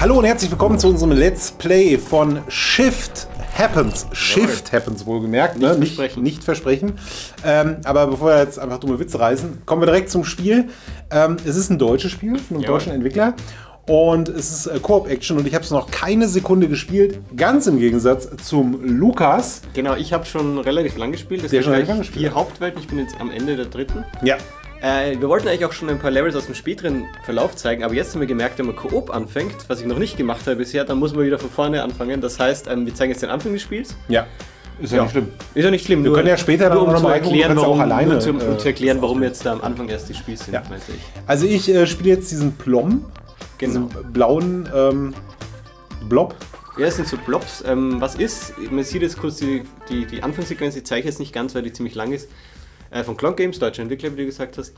Hallo und herzlich willkommen zu unserem Let's Play von Shift Happens. Shift Happens wohlgemerkt, ne? Nicht versprechen. Aber bevor wir jetzt einfach dumme Witze reißen, kommen wir direkt zum Spiel. Es ist ein deutsches Spiel von einem deutschen Entwickler. Und es ist Koop-Action und ich habe es noch keine Sekunde gespielt, ganz im Gegensatz zum Lukas. Genau, ich habe schon relativ lang gespielt. Das ist gleich die Hauptwelt, ich bin jetzt am Ende der dritten. Ja. Wir wollten eigentlich auch schon ein paar Levels aus dem späteren Verlauf zeigen, aber jetzt haben wir gemerkt, wenn man Koop anfängt, was ich noch nicht gemacht habe bisher, dann muss man wieder von vorne anfangen. Das heißt, wir zeigen jetzt den Anfang des Spiels. Ja. Ist ja nicht schlimm. Ist ja nicht schlimm. Wir können ja später dann noch mal erklären, warum, auch alleine, um zu erklären, warum jetzt da am Anfang erst die Spiele sind, meinte ich. Also ich spiele jetzt diesen Plom. Genau. Diesen blauen Blob. Ja, das sind so Blobs. Was ist? Man sieht jetzt kurz die Anfangssequenz, die zeige ich jetzt nicht ganz, weil die ziemlich lang ist. Von Clonk Games, deutscher Entwickler, wie du gesagt hast.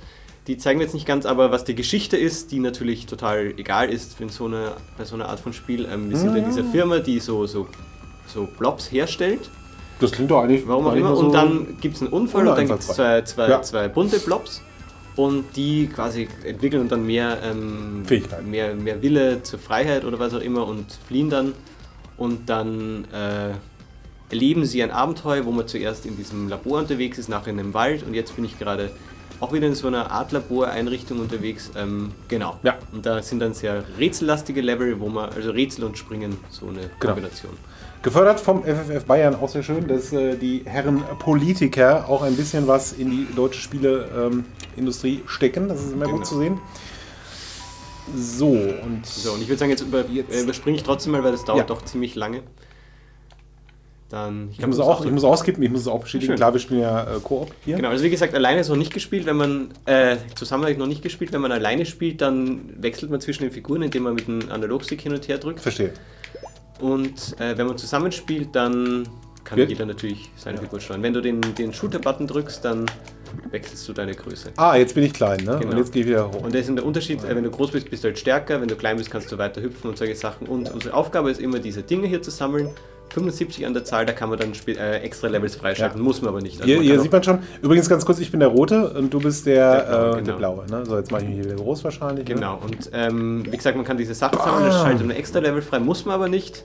Die zeigen wir jetzt nicht ganz, aber was die Geschichte ist, die natürlich total egal ist für so eine, bei so einer Art von Spiel. Wir sind in dieser Firma, die so Blobs herstellt. Das klingt doch eigentlich... Warum auch immer. Und dann gibt es einen Unfall und dann gibt es zwei bunte Blobs. Und die quasi entwickeln und dann mehr Wille zur Freiheit oder was auch immer und fliehen dann. Und dann erleben sie ein Abenteuer, wo man zuerst in diesem Labor unterwegs ist, nachher in einem Wald. Und jetzt bin ich gerade auch wieder in so einer Art Laboreinrichtung unterwegs. Genau. Ja. Und da sind dann sehr rätsellastige Level, wo man, also Rätsel und Springen, so eine Kombination. Gefördert vom FFF Bayern, auch sehr schön, dass die Herren Politiker auch ein bisschen was in die deutsche Spieleindustrie stecken. Das ist immer gut zu sehen. So, und... So, und ich würde sagen, jetzt überspringe ich trotzdem mal, weil das dauert doch ziemlich lange. Dann, ich muss auskippen, ich muss es auch bestätigen. Klar, wir spielen ja Koop hier. Genau, also wie gesagt, alleine ist noch nicht gespielt, wenn man, zusammen habe ich noch nicht gespielt, wenn man alleine spielt, dann wechselt man zwischen den Figuren, indem man mit dem Analogstick hin und her drückt. Verstehe. Und wenn man zusammenspielt, dann kann jeder natürlich seine Figur steuern. Wenn du den Shooter-Button drückst, dann wechselst du deine Größe. Ah, jetzt bin ich klein, ne? Genau. Und jetzt gehe ich wieder hoch. Und das ist der Unterschied, wenn du groß bist, bist du halt stärker, wenn du klein bist, kannst du weiter hüpfen und solche Sachen. Und unsere Aufgabe ist immer, diese Dinge hier zu sammeln. 75 an der Zahl, da kann man dann extra Levels freischalten, muss man aber nicht. Also hier sieht man schon, übrigens ganz kurz, ich bin der Rote und du bist der Blaue. Ne? So, jetzt mache ich mich hier groß wahrscheinlich. Genau, ne? Und wie gesagt, man kann diese Sachen sammeln, das schaltet man extra Level frei, muss man aber nicht.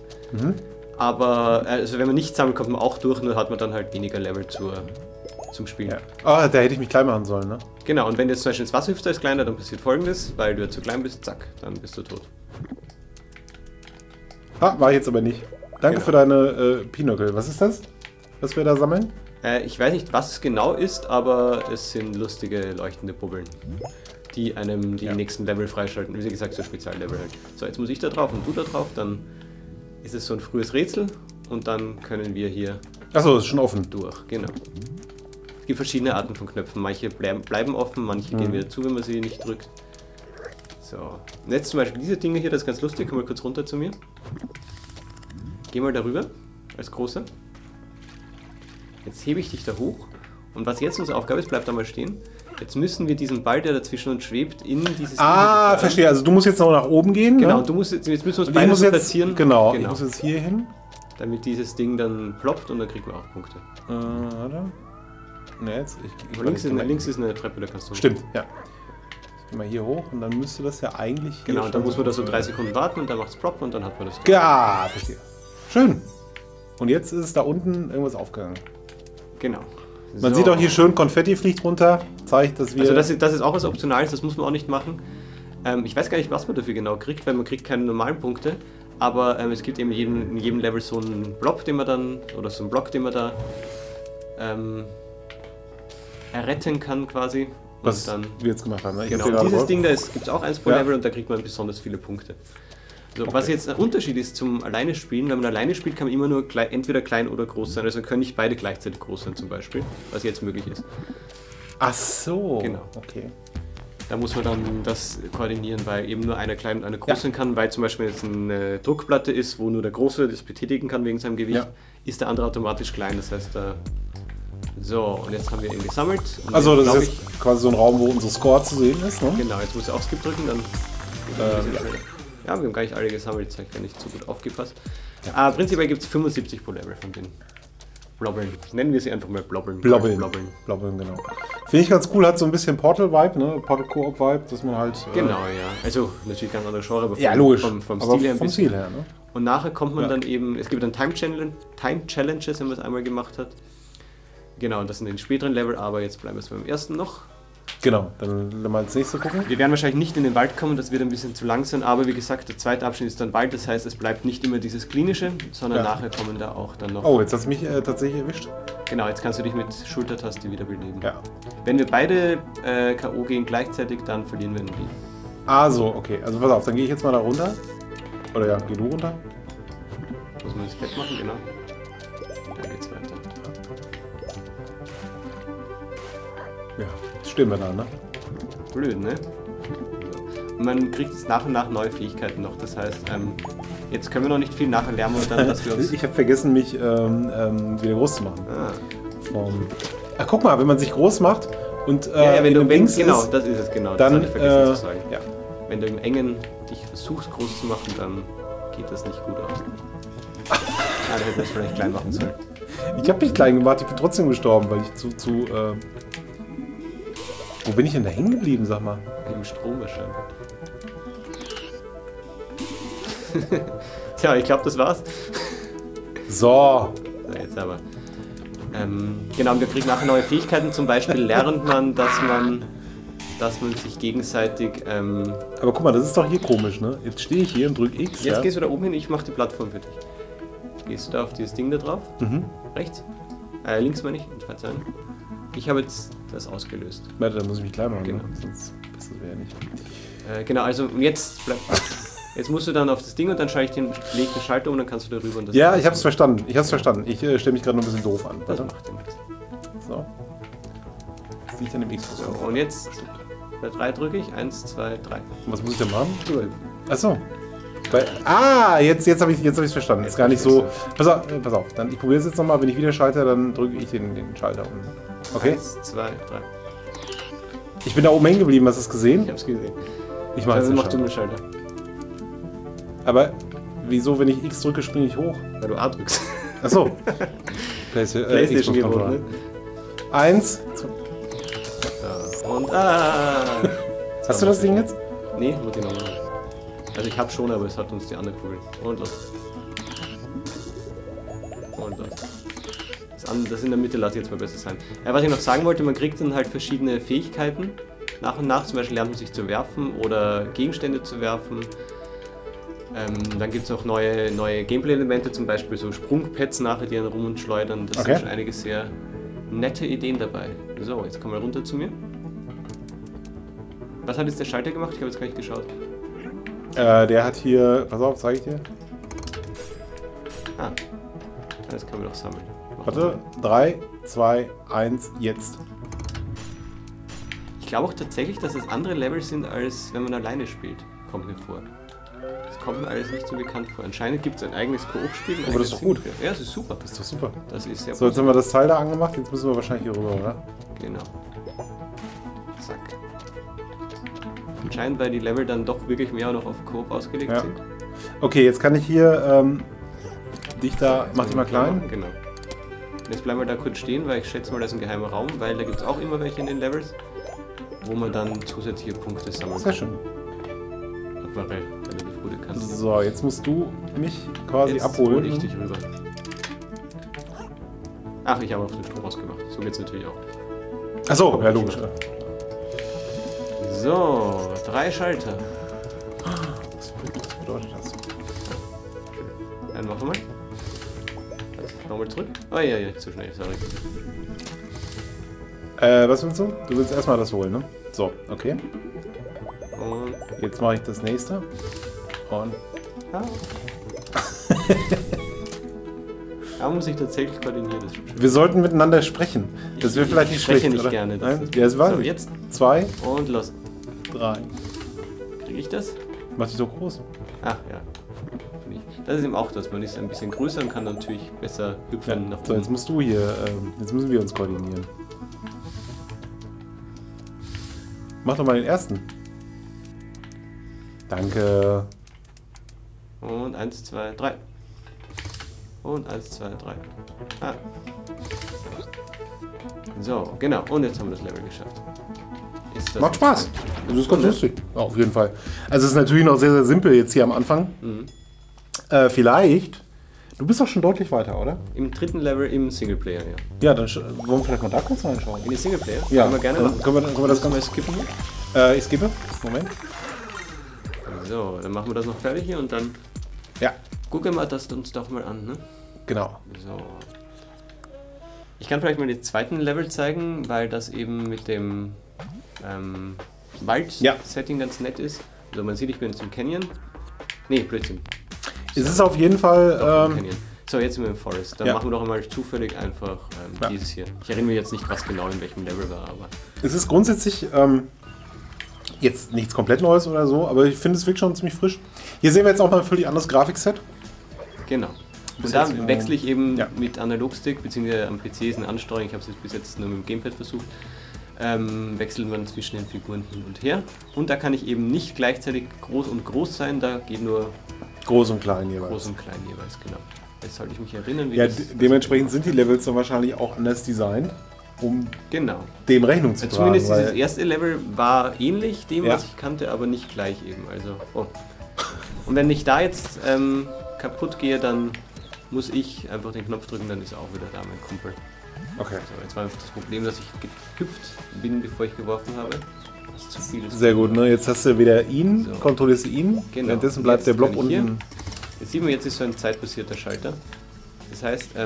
Aber also wenn man nicht sammelt, kommt man auch durch, nur hat man dann halt weniger Level zum Spielen. Ah, da hätte ich mich klein machen sollen, ne? Genau, und wenn du jetzt zum Beispiel ins Wasser hüpfst, ist kleiner, dann passiert Folgendes, weil du ja zu klein bist, zack, dann bist du tot. Ah, war ich jetzt aber nicht. Danke für deine Pinocchio. Was ist das, was wir da sammeln? Ich weiß nicht, was es genau ist, aber es sind lustige, leuchtende Bubbeln, die einem die nächsten Level freischalten. Wie gesagt, so Speziallevel halt. So, jetzt muss ich da drauf und du da drauf, dann ist es so ein frühes Rätsel und dann können wir hier... Achso, ist schon offen. Durch, genau. Es gibt verschiedene Arten von Knöpfen. Manche bleiben offen, manche gehen wieder zu, wenn man sie nicht drückt. So, und jetzt zum Beispiel diese Dinge hier, das ist ganz lustig. Komm mal kurz runter zu mir. Geh mal darüber, als Großer. Jetzt hebe ich dich da hoch. Und was jetzt unsere Aufgabe ist, bleib da mal stehen. Jetzt müssen wir diesen Ball, der dazwischen uns schwebt, in dieses... Ah, verstehe. Also du musst jetzt noch nach oben gehen. Genau, ne? Du musst jetzt müssen wir uns beide so platzieren. Genau, ich muss jetzt hier hin. Damit dieses Ding dann ploppt und dann kriegen wir auch Punkte. Warte. Ne, jetzt... Links ist eine Treppe, da kannst du... Stimmt, ja. Mal hier hoch und dann müsste das ja eigentlich... Genau, dann muss man da so 3 Sekunden warten und dann macht's plopp und dann hat man das... Ja, verstehe. Schön. Und jetzt ist da unten irgendwas aufgegangen. Genau. Man sieht auch hier schön, Konfetti fliegt runter, zeigt, dass wir... Also das ist auch was Optionales, das muss man auch nicht machen. Ich weiß gar nicht, was man dafür genau kriegt, weil man kriegt keine normalen Punkte. Aber es gibt eben in jedem Level so einen Blob, den man dann, oder so einen Block, den man da erretten kann quasi. Was dann, wir jetzt gemacht haben. Ne? Genau, und dieses Ding da gibt es auch eins pro Level und da kriegt man besonders viele Punkte. So, was jetzt ein Unterschied ist zum alleine spielen, wenn man alleine spielt, kann man immer nur entweder klein oder groß sein. Also können nicht beide gleichzeitig groß sein zum Beispiel, was jetzt möglich ist. Ach so. Genau. Okay. Da muss man dann das koordinieren, weil eben nur einer klein und einer groß sein kann, weil zum Beispiel jetzt eine Druckplatte ist, wo nur der Große das betätigen kann wegen seinem Gewicht, ist der andere automatisch klein. Das heißt, da... So, und jetzt haben wir ihn gesammelt. Also das ist jetzt quasi so ein Raum, wo unsere Score zu sehen ist, ne? Genau, jetzt muss ich auf Skip drücken, dann... Ja, wir haben gar nicht alle gesammelt, ich habe gar nicht so gut aufgepasst. Aber prinzipiell gibt es 75 pro Level von denen. Blobbeln. Nennen wir sie einfach mal Blobbeln. Blobbeln. Blobbeln. Blobbeln, genau. Finde ich ganz cool, hat so ein bisschen Portal-Vibe, ne? Portal-Koop-Vibe, dass man halt... Genau, ja. Also natürlich ganz andere Genre, aber logisch. Vom Stil her ein bisschen. Stil her, ne? Und nachher kommt man dann eben, es gibt dann Time-Challenges, wenn man es einmal gemacht hat. Genau, und das sind den späteren Level, aber jetzt bleiben wir es beim ersten noch. Genau, dann mal ins nächste gucken. Wir werden wahrscheinlich nicht in den Wald kommen, das wird ein bisschen zu lang sein, aber wie gesagt, der zweite Abschnitt ist dann Wald, das heißt, es bleibt nicht immer dieses klinische, sondern nachher kommen da auch dann noch... Oh, jetzt hat es mich tatsächlich erwischt. Genau, jetzt kannst du dich mit Schultertaste wiederbeleben. Ja. Wenn wir beide K.O. gehen gleichzeitig, dann verlieren wir ein Leben. Ah so, okay, also pass auf, dann gehe ich jetzt mal da runter. Oder ja, geh du runter. Muss man das fett machen, genau. Da geht's weiter. Ja, jetzt stehen wir da, ne? Blöd, ne? Man kriegt jetzt nach und nach neue Fähigkeiten noch, das heißt, jetzt können wir noch nicht viel nachher lernen und dann, dass wir uns... Ich habe vergessen, mich wieder groß zu machen. Ah. Ach, guck mal, wenn man sich groß macht und wenn du links bist, genau, das ist es, genau, dann, das hatte ich vergessen zu sagen. Ja. Wenn du im Engen dich versuchst groß zu machen, dann geht das nicht gut aus. Ja, dann hätte ich vielleicht klein machen sollen. Ich habe mich klein gemacht, ich bin trotzdem gestorben, weil ich zu Wo bin ich denn da hängen geblieben, sag mal? Im Strom wahrscheinlich. Tja, ich glaube, das war's. So. Na, jetzt aber. Genau, und wir kriegen nachher neue Fähigkeiten. Zum Beispiel lernt man, dass man sich gegenseitig... Aber guck mal, das ist doch hier komisch, ne? Jetzt stehe ich hier und drücke X. Jetzt gehst du da oben hin, ich mache die Plattform für dich. Gehst du da auf dieses Ding da drauf? Mhm. Rechts? Links meine ich, verzeihen. Ich habe jetzt das ausgelöst. Warte, da muss ich mich klein machen, genau. Ne? Sonst passt das ja nicht. Genau, also jetzt bleib, jetzt musst du dann auf das Ding und dann schalte ich den Schalter um, dann kannst du da rüber und das... Ja, ich hab's verstanden, ich hab's verstanden. Ich stelle mich gerade noch ein bisschen doof an. Das macht den Mix. So. Das liegt an dem X. So, und jetzt bei 3 drücke ich. 1, 2, 3. Und was muss ich denn machen? Achso. Jetzt habe ich es verstanden. Jetzt ist gar nicht so... Pass auf, dann, ich probiere es jetzt nochmal. Wenn ich wieder schalte, dann drücke ich den Schalter um. Okay. 1, 2, 3. Ich bin da oben hängen geblieben, hast du es gesehen? Ich hab's gesehen. Ich mach jetzt den Schalter. Aber wieso, wenn ich X drücke, springe ich hoch? Weil du A drückst. Achso. PlayStation gewohnt, ne? 1, 2. Und Hast du das Ding jetzt? Nee, muss ich noch machen. Also ich hab schon, aber es hat uns die andere Kugel. Und los. Und los. Das in der Mitte lasse ich jetzt mal besser sein. Was ich noch sagen wollte, man kriegt dann halt verschiedene Fähigkeiten. Nach und nach, zum Beispiel lernt man sich zu werfen oder Gegenstände zu werfen. Dann gibt es auch neue Gameplay-Elemente, zum Beispiel so Sprungpads nachher, die dann rum und schleudern. Das sind schon einige sehr nette Ideen dabei. So, jetzt komm mal runter zu mir. Was hat jetzt der Schalter gemacht? Ich habe jetzt gar nicht geschaut. Der hat hier... Pass auf, zeige ich dir. Ah, das können wir doch sammeln. Warte, 3, 2, 1, jetzt. Ich glaube auch tatsächlich, dass das andere Level sind, als wenn man alleine spielt. Kommt mir vor. Das kommt mir alles nicht so bekannt vor. Anscheinend gibt es ein eigenes Koop-Spiel. Aber das ist doch gut. Ja, das ist super. Das ist doch super. Das ist sehr so, jetzt haben wir das Teil da angemacht. Jetzt müssen wir wahrscheinlich hier rüber, oder? Genau. Zack. Anscheinend, weil die Level dann doch wirklich mehr noch auf Koop ausgelegt sind. Okay, jetzt kann ich hier dich da... Mach dich mal klein. Genau. Jetzt bleiben wir da kurz stehen, weil ich schätze mal, das ist ein geheimer Raum, weil da gibt es auch immer welche in den Levels, wo man dann zusätzliche Punkte sammeln kann. Sehr schön. Relativ gute Kante. So, jetzt musst du mich quasi abholen. Jetzt hol ich dich rüber. Ach, ich habe auf den Strom rausgemacht. So geht's natürlich auch. Achso, ja logisch. So, 3 Schalter. Was bedeutet das? Dann machen wir. Nochmal zurück? Oh ja, zu schnell, sorry. Was willst du? Du willst erstmal das holen, ne? So, okay. Und jetzt mache ich das nächste. Und... Ah. Da muss ich tatsächlich koordinieren. Wir sollten miteinander sprechen. Das wäre vielleicht nicht schlecht, oder? Ich spreche nicht gerne. Ja, es war so, jetzt. 2. Und los. 3. Kriege ich das? Mach dich doch groß. Ach, ja. Das ist eben auch das, man ist ein bisschen größer und kann natürlich besser hüpfen nach oben. So, jetzt musst du hier, jetzt müssen wir uns koordinieren. Mach doch mal den ersten. Danke. Und 1, 2, 3. Und 1, 2, 3. Ah. So, genau. Und jetzt haben wir das Level geschafft. Macht Spaß. Das ist ganz lustig. Ja, auf jeden Fall. Also es ist natürlich noch sehr, sehr simpel jetzt hier am Anfang. Mhm. Vielleicht. Du bist doch schon deutlich weiter, oder? Im dritten Level im Singleplayer, ja. Ja, dann wollen wir vielleicht mal da kurz reinschauen. In den Singleplayer? Ja. Können wir gerne machen. Können wir das Ganze mal skippen? Ich skippe. Moment. So, dann machen wir das noch fertig hier und dann... Ja. Gucken wir das uns doch mal an, ne? Genau. So. Ich kann vielleicht mal den zweiten Level zeigen, weil das eben mit dem Wald-Setting ganz nett ist. Also man sieht, ich bin jetzt im Canyon. Nee, Blödsinn. Es ist auf jeden Fall... So, jetzt sind wir im Forest. Dann machen wir doch einmal zufällig einfach dieses hier. Ich erinnere mich jetzt nicht, was genau in welchem Level war, aber... Es ist grundsätzlich jetzt nichts komplett Neues oder so, aber ich finde es wirklich schon ziemlich frisch. Hier sehen wir jetzt auch mal ein völlig anderes Grafikset. Genau. Und da wechsle ich eben mit Analogstick, beziehungsweise am PC ist eine Ansteuerung. Ich habe es jetzt bis jetzt nur mit dem Gamepad versucht. Wechselt man zwischen den Figuren hin und her. Und da kann ich eben nicht gleichzeitig groß und groß sein, da geht nur... Groß und klein jeweils. Groß und klein jeweils, genau. Jetzt sollte ich mich erinnern, wie das... Dementsprechend sind die Levels dann wahrscheinlich auch anders designt, um dem Rechnung zu tragen. Zumindest dieses erste Level war ähnlich dem, was ich kannte, aber nicht gleich eben. Also, Und wenn ich da jetzt kaputt gehe, dann muss ich einfach den Knopf drücken, dann ist auch wieder da mein Kumpel. Okay. So, jetzt war einfach das Problem, dass ich gehüpft bin, bevor ich geworfen habe. Das ist zu viel. Sehr gut, ne? Jetzt hast du wieder ihn, kontrollierst du ihn, währenddessen bleibt der Block unten. Hier, jetzt sieht man, jetzt ist so ein zeitbasierter Schalter. Das heißt, jetzt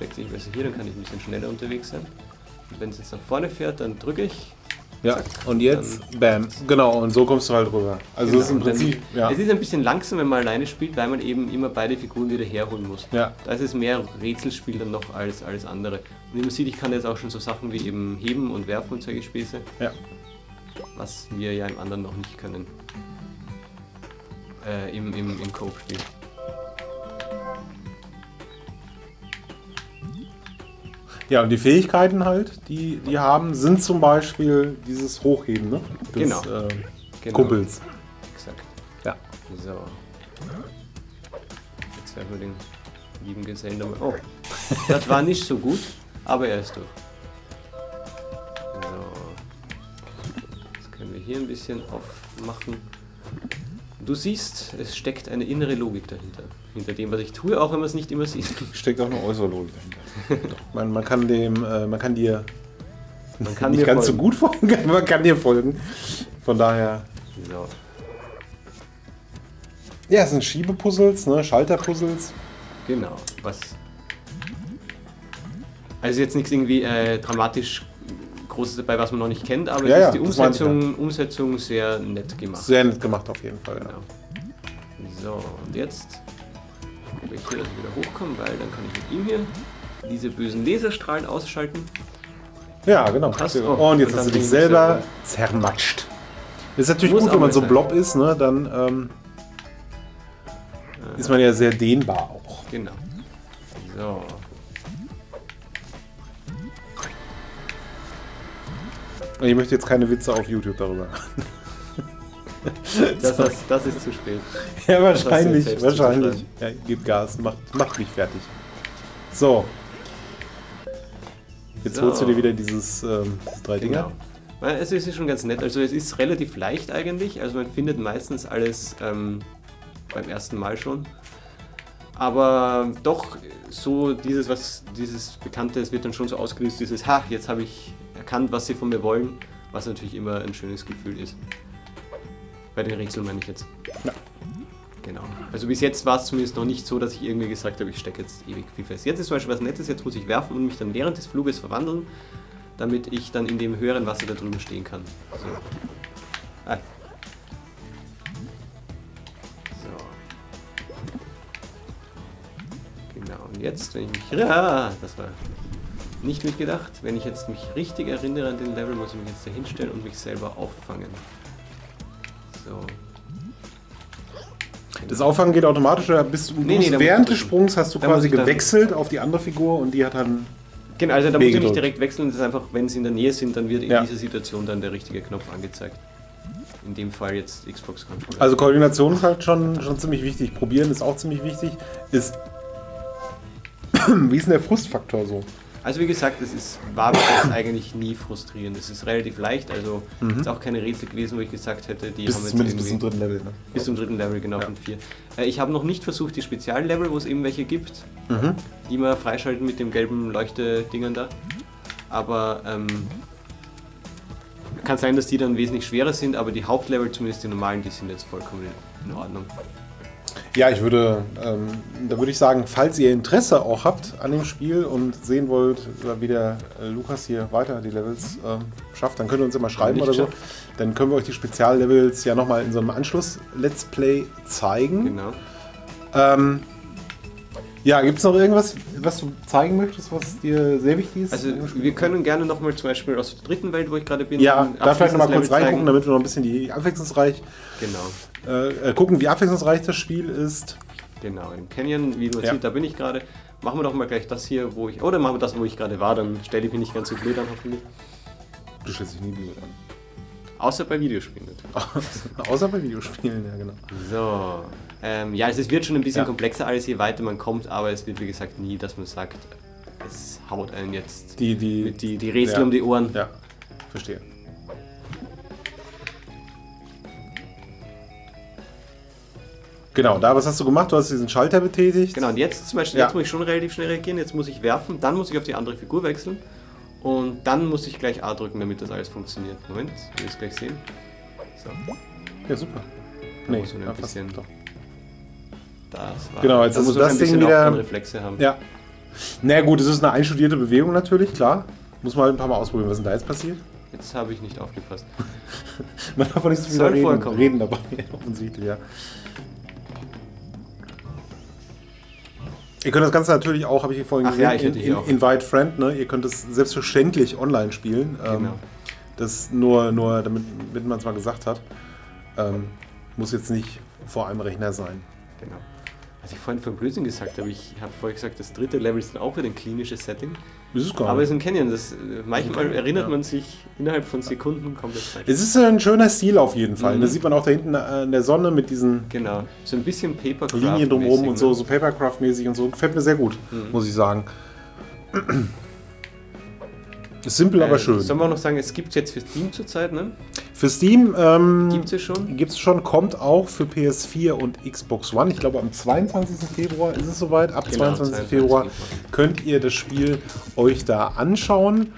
wechsle ich besser hier, dann kann ich ein bisschen schneller unterwegs sein. Und wenn es jetzt nach vorne fährt, dann drücke ich. Ja, zack, und jetzt, bam, genau, und so kommst du halt rüber. Also es ist im Prinzip, es ist ein bisschen langsam, wenn man alleine spielt, weil man eben immer beide Figuren wieder herholen muss. Ja. Das ist mehr Rätselspiel dann noch als alles andere. Und wie man sieht, ich kann jetzt auch schon so Sachen wie eben heben und werfen und solche Späße. Ja. Was wir ja im anderen noch nicht können. Im Coop-Spiel. Ja, und die Fähigkeiten halt, die haben, sind zum Beispiel dieses Hochheben, ne? Des Kumpels. Exakt. Ja. So. Jetzt werden wir den lieben Gesellen nochmal. Oh, das war nicht so gut, aber er ist durch. So. Jetzt können wir hier ein bisschen aufmachen. Du siehst, es steckt eine innere Logik dahinter. Hinter dem, was ich tue, auch wenn man es nicht immer sieht. Steckt auch eine äußere Logik dahinter. Man kann dir folgen. Von daher. So. Ja, es sind Schiebepuzzles, ne? Schalterpuzzles. Genau. Also jetzt nichts irgendwie dramatisch Großes dabei, was man noch nicht kennt, aber es ist die Umsetzung sehr nett gemacht. Sehr nett gemacht auf jeden Fall, So, und jetzt gucke ich hier, dass ich wieder hochkomme, weil dann kann ich mit ihm hier diese bösen Laserstrahlen ausschalten. Ja, genau. Und jetzt hast du dich selber zermatscht. Das ist natürlich gut, wenn man so blob ist, ne? Dann ist man ja sehr dehnbar auch. Genau. So. Ich möchte jetzt keine Witze auf YouTube darüber machen. Das ist zu spät. Ja, wahrscheinlich. Wahrscheinlich. Ja, gib Gas, macht mich fertig. So. Jetzt holst du dir wieder dieses drei Dinger. Genau. Es ist schon ganz nett. Also es ist relativ leicht eigentlich. Also man findet meistens alles beim ersten Mal schon. Aber doch so dieses Bekannte, es wird dann schon so ausgelöst, dieses Ha, jetzt habe ich erkannt, was sie von mir wollen, was natürlich immer ein schönes Gefühl ist. Bei den Rätseln meine ich jetzt. Ja. Genau. Also bis jetzt war es zumindest noch nicht so, dass ich irgendwie gesagt habe, ich stecke jetzt ewig viel fest. Jetzt ist zum Beispiel was Nettes, jetzt muss ich werfen und mich dann während des Fluges verwandeln, damit ich dann in dem höheren Wasser da drüben stehen kann. So. Ah. So. Genau. Und jetzt, wenn ich mich... Ah, das war... Nicht mitgedacht, wenn ich jetzt mich richtig erinnere an den Level, muss ich mich jetzt da hinstellen und mich selber auffangen. So. Das Auffangen geht automatisch, oder bist du während des Sprungs hast du quasi gewechselt auf die andere Figur und die hat dann... Genau, also da muss ich nicht direkt wechseln, das ist einfach, wenn sie in der Nähe sind, dann wird in dieser Situation dann der richtige Knopf angezeigt. In dem Fall jetzt Xbox Controller. Also Koordination ist halt schon ziemlich wichtig, probieren ist auch ziemlich wichtig, ist Wie ist denn der Frustfaktor so? Also wie gesagt, es war eigentlich nie frustrierend. Es ist relativ leicht, also ist auch keine Rätsel gewesen, wo ich gesagt hätte, die haben jetzt bis zum dritten Level, ne? Bis zum dritten Level, genau, ja. Von 4. Ich habe noch nicht versucht, die Speziallevel, wo es eben welche gibt, die man freischalten mit dem gelben Leuchtedingern da. Aber kann sein, dass die dann wesentlich schwerer sind, aber die Hauptlevel, zumindest die normalen, die sind jetzt vollkommen in Ordnung. Ja, ich würde, da würde ich sagen, falls ihr Interesse auch habt an dem Spiel und sehen wollt, wie der Lukas hier weiter die Levels schafft, dann könnt ihr uns immer schreiben oder so. Dann können wir euch die Speziallevels ja nochmal in so einem Anschluss-Let's Play zeigen. Genau. Ja, gibt es noch irgendwas, was du zeigen möchtest, was dir sehr wichtig ist? Also wir können gerne nochmal zum Beispiel aus der dritten Welt, wo ich gerade bin, ja, da vielleicht nochmal kurz reingucken, damit wir noch ein bisschen die abwechslungsreich gucken, wie abwechslungsreich das Spiel ist. Genau, im Canyon, wie man sieht, da bin ich gerade. Machen wir doch mal gleich das hier, wo ich, oder machen wir das, wo ich gerade war, dann stelle ich mich nicht ganz so blöd an, hoffentlich. Du stellst dich nie blöd an. Außer bei Videospielen natürlich. Außer bei Videospielen, ja genau. So, ja, es wird schon ein bisschen komplexer alles, je weiter man kommt, aber es wird wie gesagt nie, dass man sagt, es haut einen jetzt die Rätsel um die Ohren. Ja, verstehe. Genau, da, was hast du gemacht? Du hast diesen Schalter betätigt. Genau, und jetzt zum Beispiel, jetzt muss ich schon relativ schnell reagieren, jetzt muss ich werfen, dann muss ich auf die andere Figur wechseln. Und dann muss ich gleich A drücken, damit das alles funktioniert. Moment, ihr werdet es gleich sehen. So. Ja, super. Da muss man ein bisschen... Das war... Genau, jetzt da muss man ein bisschen wieder Reflexe haben. Ja. Naja gut, es ist eine einstudierte Bewegung natürlich, klar. Muss man halt ein paar Mal ausprobieren, was denn da jetzt passiert. Jetzt habe ich nicht aufgepasst. Man darf auch nicht so viel reden dabei, offensichtlich, ja. Ihr könnt das Ganze natürlich auch, habe ich vorhin gesehen, Invite Friend, ne? Ihr könnt es selbstverständlich online spielen. Genau. Das nur damit man es mal gesagt hat. Muss jetzt nicht vor einem Rechner sein. Genau. Was ich vorhin von Blödsinn gesagt habe, ich habe vorhin gesagt, das dritte Level ist dann auch wieder ein klinisches Setting. Das ist gar nicht. Aber es ist ein Canyon, manchmal erinnert man sich innerhalb von Sekunden komplett falsch. Es ist ein schöner Stil auf jeden Fall. Das sieht man auch da hinten in der Sonne mit diesen so ein bisschen Papercraft Linien drumherum und so Papercraft-mäßig und so. Gefällt mir sehr gut, muss ich sagen. Ist simpel, aber schön. Sollen wir auch noch sagen, es gibt es jetzt für Steam zurzeit, ne? Für Steam gibt es schon. Kommt auch für PS4 und Xbox One. Ich glaube, am 22. Februar ist es soweit. Ab 22. Februar könnt ihr das Spiel euch da anschauen.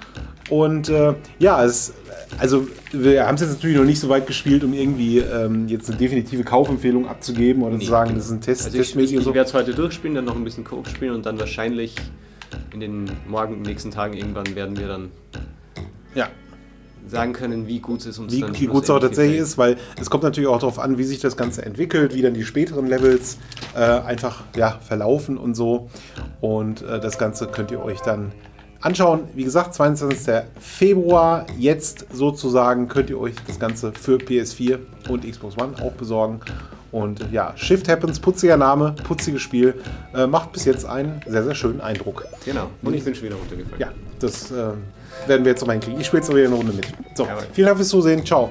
Und ja, also wir haben es jetzt natürlich noch nicht so weit gespielt, um irgendwie jetzt eine definitive Kaufempfehlung abzugeben oder zu sagen, das ist ein Test. Also ich werde es heute durchspielen, dann noch ein bisschen Koop spielen und dann wahrscheinlich... In den nächsten Tagen irgendwann werden wir dann sagen können, wie gut es ist und wie gut es auch tatsächlich ist, weil es kommt natürlich auch darauf an, wie sich das Ganze entwickelt, wie dann die späteren Levels einfach verlaufen und so. Und das Ganze könnt ihr euch dann anschauen. Wie gesagt, 22. Februar, jetzt sozusagen, könnt ihr euch das Ganze für PS4 und Xbox One auch besorgen. Und ja, Shift Happens, putziger Name, putziges Spiel, macht bis jetzt einen sehr, sehr schönen Eindruck. Genau, und ich bin schon wieder runtergefallen. Ja, das werden wir jetzt noch mal hinkriegen. Ich spiele jetzt noch wieder eine Runde mit. So, vielen Dank fürs Zusehen, ciao.